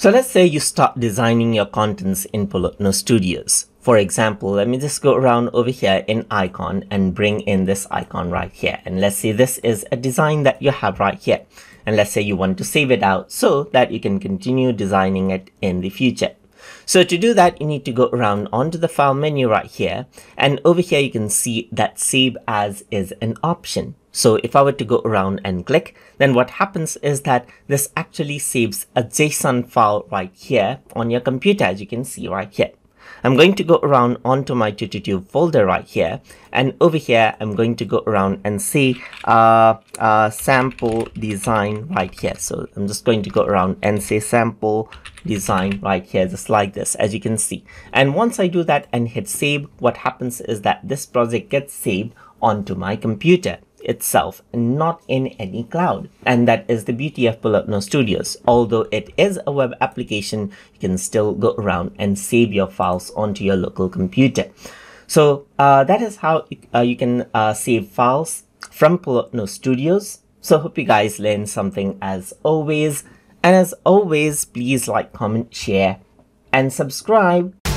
So let's say you start designing your contents in Polotno Studios. For example, let me just go around over here in icon and bring in this icon right here. And let's say this is a design that you have right here. And let's say you want to save it out so that you can continue designing it in the future. So to do that, you need to go around onto the file menu right here. And over here, you can see that save as is an option. So if I were to go around and click, then what happens is that this actually saves a JSON file right here on your computer, as you can see right here. I'm going to go around onto my TutorTube folder right here. And over here, I'm going to go around and say sample design right here. So I'm just going to go around and say sample design right here, just like this, as you can see. And once I do that and hit save, what happens is that this project gets saved onto my computer itself, not in any cloud. And that is the beauty of Polotno Studios. Although it is a web application, you can still go around and save your files onto your local computer. So that is how you can save files from Polotno Studios. So hope you guys learned something as always. And as always, please like, comment, share, and subscribe.